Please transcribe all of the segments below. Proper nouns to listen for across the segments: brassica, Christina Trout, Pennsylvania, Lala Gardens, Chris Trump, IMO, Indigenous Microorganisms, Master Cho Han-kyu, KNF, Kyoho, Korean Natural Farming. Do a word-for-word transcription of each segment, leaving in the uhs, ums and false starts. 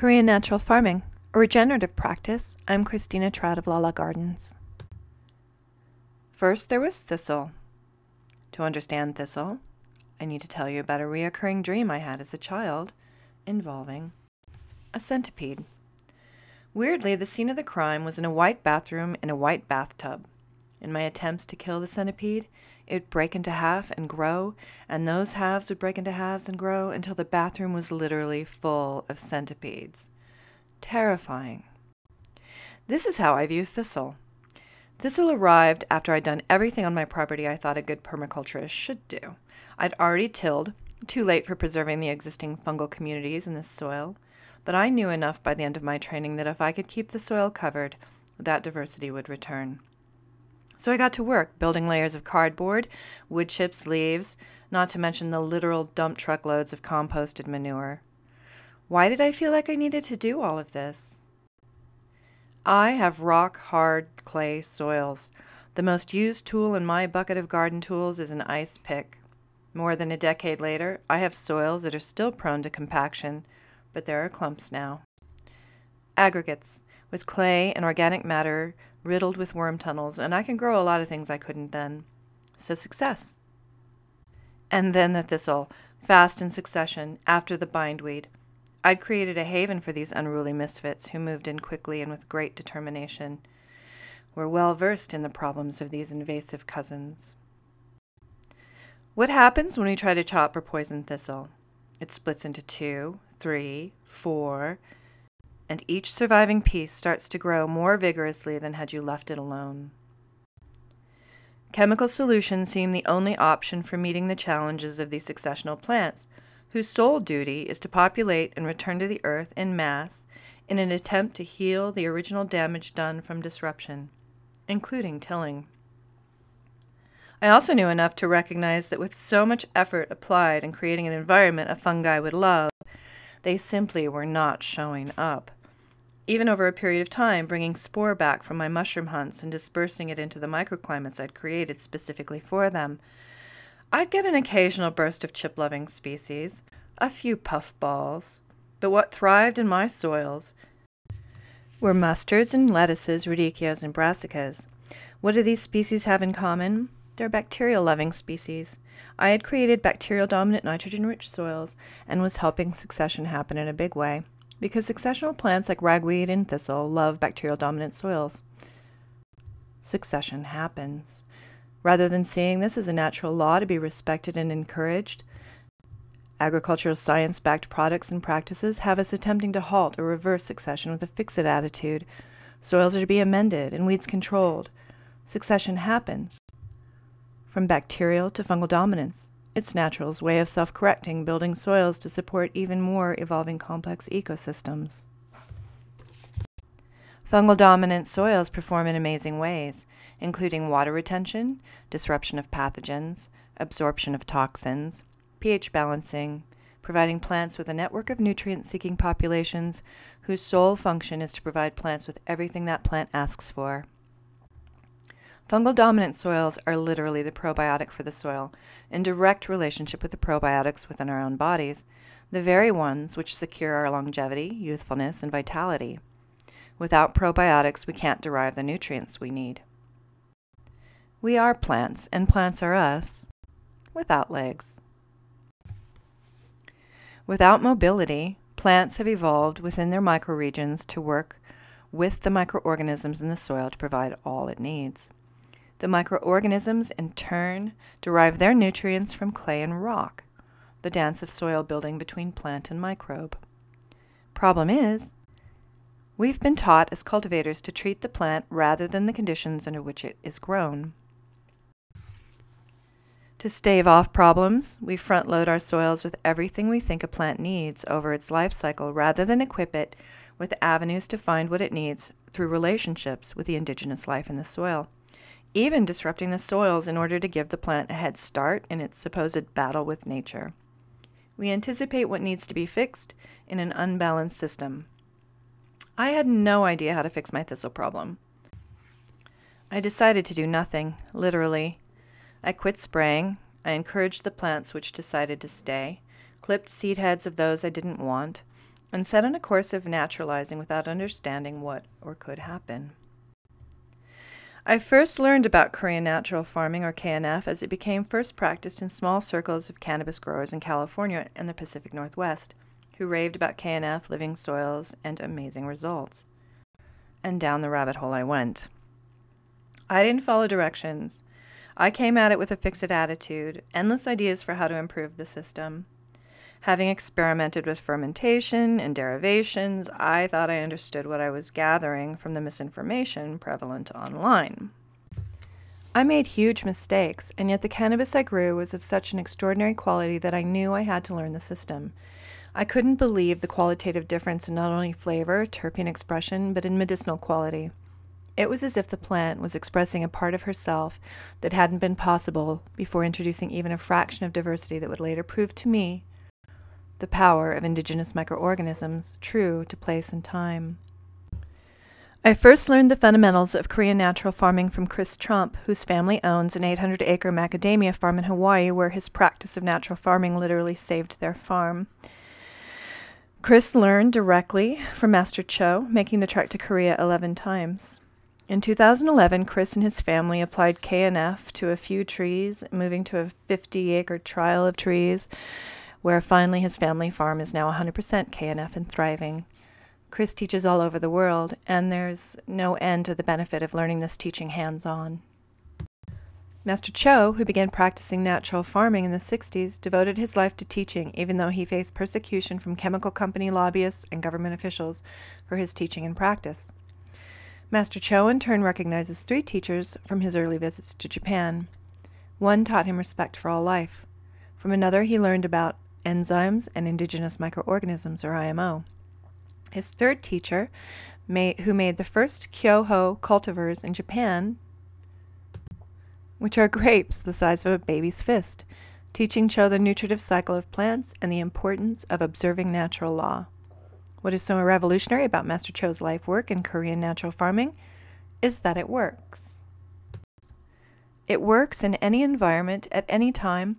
Korean Natural Farming, a regenerative practice. I'm Christina Trout of Lala Gardens. First, there was thistle. To understand thistle, I need to tell you about a reoccurring dream I had as a child involving a centipede. Weirdly, the scene of the crime was in a white bathroom in a white bathtub. In my attempts to kill the centipede, it would break into half and grow, and those halves would break into halves and grow until the bathroom was literally full of centipedes. Terrifying. This is how I view thistle. Thistle arrived after I'd done everything on my property I thought a good permaculturist should do. I'd already tilled, too late for preserving the existing fungal communities in this soil, but I knew enough by the end of my training that if I could keep the soil covered, that diversity would return. So I got to work building layers of cardboard, wood chips, leaves, not to mention the literal dump truck loads of composted manure. Why did I feel like I needed to do all of this? I have rock-hard clay soils. The most used tool in my bucket of garden tools is an ice pick. More than a decade later, I have soils that are still prone to compaction, but there are clumps now. Aggregates, with clay and organic matter riddled with worm tunnels, and I can grow a lot of things I couldn't then. So success. And then the thistle, fast in succession, after the bindweed. I'd created a haven for these unruly misfits who moved in quickly and with great determination. We're well versed in the problems of these invasive cousins. What happens when we try to chop or poison thistle? It splits into two, three, four, and each surviving piece starts to grow more vigorously than had you left it alone. Chemical solutions seem the only option for meeting the challenges of these successional plants, whose sole duty is to populate and return to the earth in mass in an attempt to heal the original damage done from disruption, including tilling. I also knew enough to recognize that with so much effort applied in creating an environment a fungi would love, they simply were not showing up. Even over a period of time, bringing spore back from my mushroom hunts and dispersing it into the microclimates I'd created specifically for them, I'd get an occasional burst of chip-loving species, a few puffballs, but what thrived in my soils were mustards and lettuces, radicchios and brassicas. What do these species have in common? They're bacterial-loving species. I had created bacterial-dominant nitrogen-rich soils and was helping succession happen in a big way, because successional plants like ragweed and thistle love bacterial-dominant soils. Succession happens. Rather than seeing this as a natural law to be respected and encouraged, agricultural science-backed products and practices have us attempting to halt or reverse succession with a fix-it attitude. Soils are to be amended and weeds controlled. Succession happens. From bacterial to fungal dominance, it's natural's way of self-correcting, building soils to support even more evolving complex ecosystems. Fungal dominant soils perform in amazing ways, including water retention, disruption of pathogens, absorption of toxins, pH balancing, providing plants with a network of nutrient-seeking populations whose sole function is to provide plants with everything that plant asks for. Fungal dominant soils are literally the probiotic for the soil, in direct relationship with the probiotics within our own bodies, the very ones which secure our longevity, youthfulness, and vitality. Without probiotics, we can't derive the nutrients we need. We are plants, and plants are us, without legs. Without mobility, plants have evolved within their microregions to work with the microorganisms in the soil to provide all it needs. The microorganisms, in turn, derive their nutrients from clay and rock, the dance of soil building between plant and microbe. Problem is, we've been taught as cultivators to treat the plant rather than the conditions under which it is grown. To stave off problems, we front-load our soils with everything we think a plant needs over its life cycle rather than equip it with avenues to find what it needs through relationships with the indigenous life in the soil, even disrupting the soils in order to give the plant a head start in its supposed battle with nature. We anticipate what needs to be fixed in an unbalanced system. I had no idea how to fix my thistle problem. I decided to do nothing, literally. I quit spraying. I encouraged the plants which decided to stay, clipped seed heads of those I didn't want, and set on a course of naturalizing without understanding what or could happen. I first learned about Korean Natural Farming, or K N F, as it became first practiced in small circles of cannabis growers in California and the Pacific Northwest, who raved about K N F, living soils, and amazing results. And down the rabbit hole I went. I didn't follow directions. I came at it with a fixed attitude, endless ideas for how to improve the system. Having experimented with fermentation and derivations, I thought I understood what I was gathering from the misinformation prevalent online. I made huge mistakes, and yet the cannabis I grew was of such an extraordinary quality that I knew I had to learn the system. I couldn't believe the qualitative difference in not only flavor, terpene expression, but in medicinal quality. It was as if the plant was expressing a part of herself that hadn't been possible before introducing even a fraction of diversity that would later prove to me the power of indigenous microorganisms, true to place and time. I first learned the fundamentals of Korean natural farming from Chris Trump, whose family owns an eight hundred acre macadamia farm in Hawaii, where his practice of natural farming literally saved their farm. Chris learned directly from Master Cho, making the trek to Korea eleven times. In two thousand eleven, Chris and his family applied K N F to a few trees, moving to a fifty acre trial of trees, where finally his family farm is now one hundred percent K N F and thriving. Chris teaches all over the world, and there's no end to the benefit of learning this teaching hands-on. Master Cho, who began practicing natural farming in the sixties, devoted his life to teaching, even though he faced persecution from chemical company lobbyists and government officials for his teaching and practice. Master Cho, in turn, recognizes three teachers from his early visits to Japan. One taught him respect for all life. From another, he learned about enzymes and indigenous microorganisms, or I M O. His third teacher, may, who made the first Kyoho cultivars in Japan, which are grapes the size of a baby's fist, teaching Cho the nutritive cycle of plants and the importance of observing natural law. What is so revolutionary about Master Cho's life work in Korean natural farming is that it works. It works in any environment, at any time,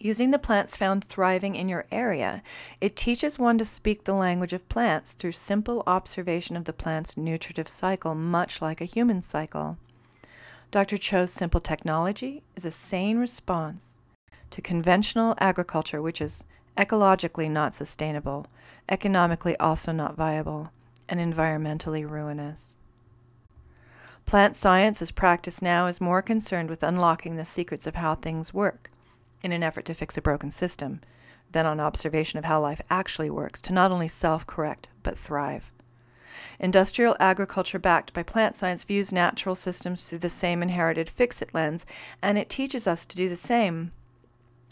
using the plants found thriving in your area. It teaches one to speak the language of plants through simple observation of the plant's nutritive cycle, much like a human cycle. Doctor Cho's simple technology is a sane response to conventional agriculture, which is ecologically not sustainable, economically also not viable, and environmentally ruinous. Plant science, as practiced now, is more concerned with unlocking the secrets of how things work, in an effort to fix a broken system, than on observation of how life actually works to not only self-correct, but thrive. Industrial agriculture backed by plant science views natural systems through the same inherited fix-it lens, and it teaches us to do the same.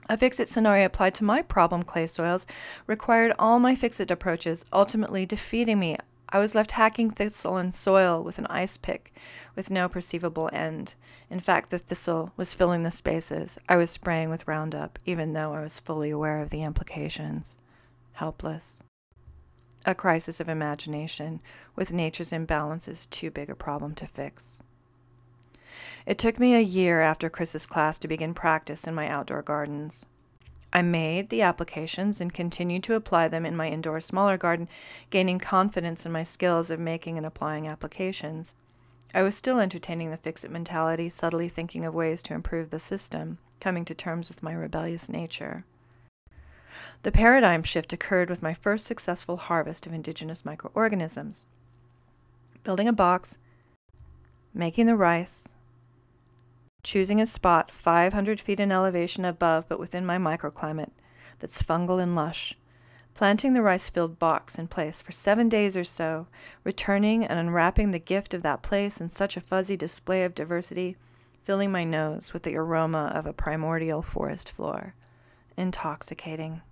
A fix-it scenario applied to my problem clay soils required all my fix-it approaches, ultimately defeating me. I was left hacking thistle and soil with an ice pick, with no perceivable end. In fact, the thistle was filling the spaces I was spraying with Roundup, even though I was fully aware of the implications. Helpless. A crisis of imagination, with nature's imbalances too big a problem to fix. It took me a year after Chris's class to begin practice in my outdoor gardens. I made the applications and continued to apply them in my indoor smaller garden, gaining confidence in my skills of making and applying applications. I was still entertaining the fix-it mentality, subtly thinking of ways to improve the system, coming to terms with my rebellious nature. The paradigm shift occurred with my first successful harvest of indigenous microorganisms. Building a box, making the rice, choosing a spot five hundred feet in elevation above but within my microclimate that's fungal and lush, planting the rice-filled box in place for seven days or so, returning and unwrapping the gift of that place in such a fuzzy display of diversity, filling my nose with the aroma of a primordial forest floor. Intoxicating.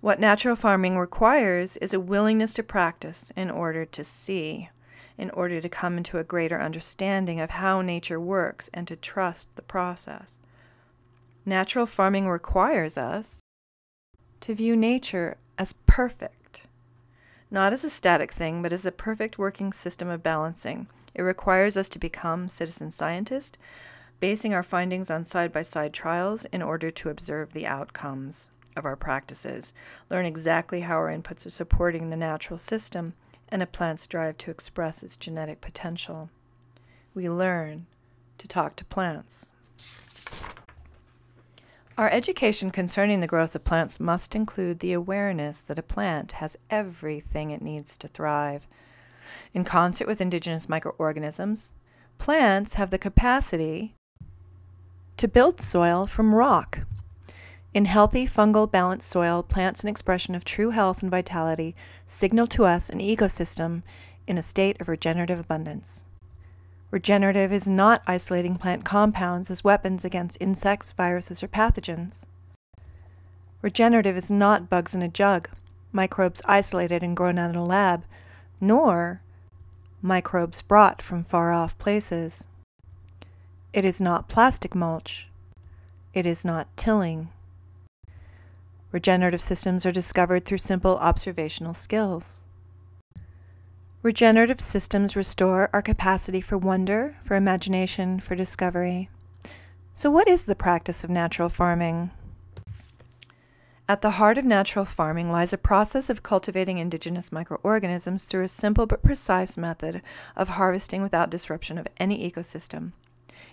What natural farming requires is a willingness to practice in order to see, in order to come into a greater understanding of how nature works and to trust the process. Natural farming requires us to view nature as perfect, not as a static thing, but as a perfect working system of balancing. It requires us to become citizen scientists, basing our findings on side-by-side trials in order to observe the outcomes, of our practices, learn exactly how our inputs are supporting the natural system and a plant's drive to express its genetic potential. We learn to talk to plants. Our education concerning the growth of plants must include the awareness that a plant has everything it needs to thrive. In concert with indigenous microorganisms, plants have the capacity to build soil from rock. In healthy, fungal, balanced soil, plants an expression of true health and vitality signal to us an ecosystem in a state of regenerative abundance. Regenerative is not isolating plant compounds as weapons against insects, viruses, or pathogens. Regenerative is not bugs in a jug, microbes isolated and grown out in a lab, nor microbes brought from far-off places. It is not plastic mulch. It is not tilling. Regenerative systems are discovered through simple observational skills. Regenerative systems restore our capacity for wonder, for imagination, for discovery. So what is the practice of natural farming? At the heart of natural farming lies a process of cultivating indigenous microorganisms through a simple but precise method of harvesting without disruption of any ecosystem.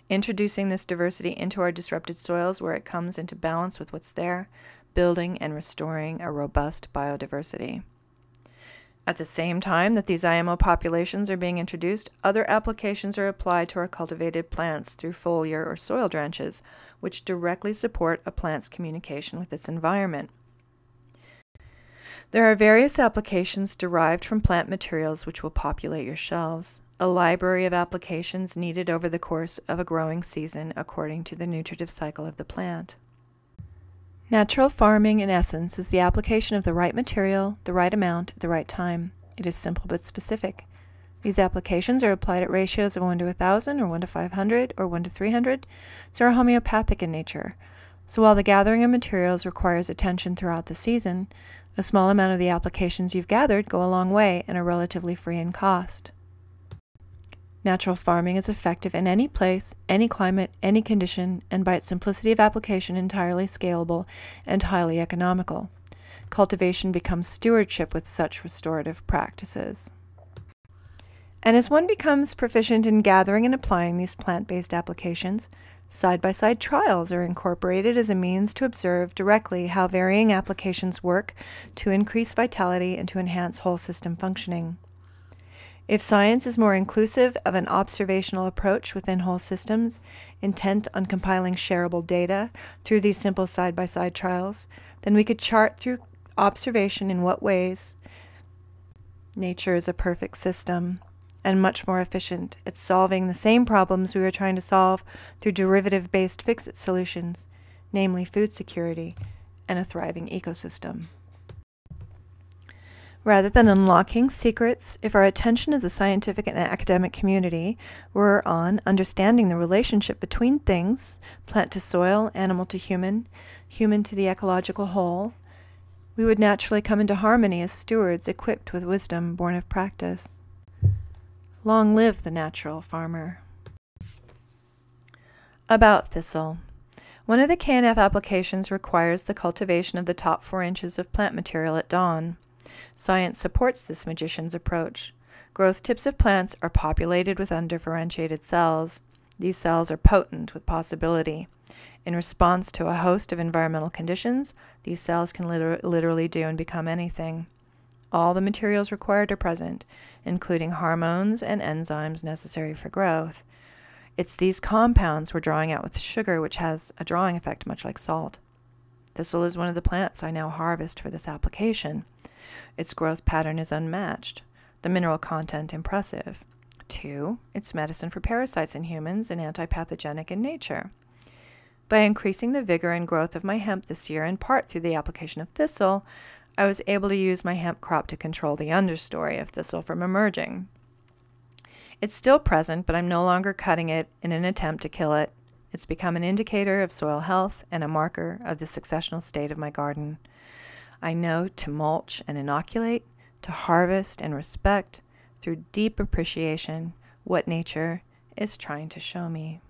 Introducing this diversity into our disrupted soils where it comes into balance with what's there, building and restoring a robust biodiversity. At the same time that these I M O populations are being introduced, other applications are applied to our cultivated plants through foliar or soil drenches, which directly support a plant's communication with its environment. There are various applications derived from plant materials which will populate your shelves. A library of applications needed over the course of a growing season according to the nutritive cycle of the plant. Natural farming, in essence, is the application of the right material, the right amount, at the right time. It is simple but specific. These applications are applied at ratios of one to one thousand, or one to five hundred, or one to three hundred, so are homeopathic in nature. So while the gathering of materials requires attention throughout the season, a small amount of the applications you've gathered go a long way and are relatively free in cost. Natural farming is effective in any place, any climate, any condition, and by its simplicity of application entirely scalable and highly economical. Cultivation becomes stewardship with such restorative practices. And as one becomes proficient in gathering and applying these plant-based applications, side-by-side trials are incorporated as a means to observe directly how varying applications work to increase vitality and to enhance whole system functioning. If science is more inclusive of an observational approach within whole systems, intent on compiling shareable data through these simple side-by-side trials, then we could chart through observation in what ways nature is a perfect system and much more efficient at solving the same problems we were trying to solve through derivative-based fix-it solutions, namely food security and a thriving ecosystem. Rather than unlocking secrets, if our attention as a scientific and academic community were on understanding the relationship between things, plant to soil, animal to human, human to the ecological whole, we would naturally come into harmony as stewards equipped with wisdom born of practice. Long live the natural farmer. About thistle. One of the K N F applications requires the cultivation of the top four inches of plant material at dawn. Science supports this magician's approach. Growth tips of plants are populated with undifferentiated cells. These cells are potent with possibility. In response to a host of environmental conditions, these cells can liter literally do and become anything. All the materials required are present, including hormones and enzymes necessary for growth. It's these compounds we're drawing out with sugar, which has a drawing effect much like salt. Thistle is one of the plants I now harvest for this application. Its growth pattern is unmatched, the mineral content impressive. Two, it's medicine for parasites in humans and antipathogenic in nature. By increasing the vigor and growth of my hemp this year, in part through the application of thistle, I was able to use my hemp crop to control the understory of thistle from emerging. It's still present, but I'm no longer cutting it in an attempt to kill it. It's become an indicator of soil health and a marker of the successional state of my garden. I know to mulch and inoculate, to harvest and respect, through deep appreciation, what nature is trying to show me.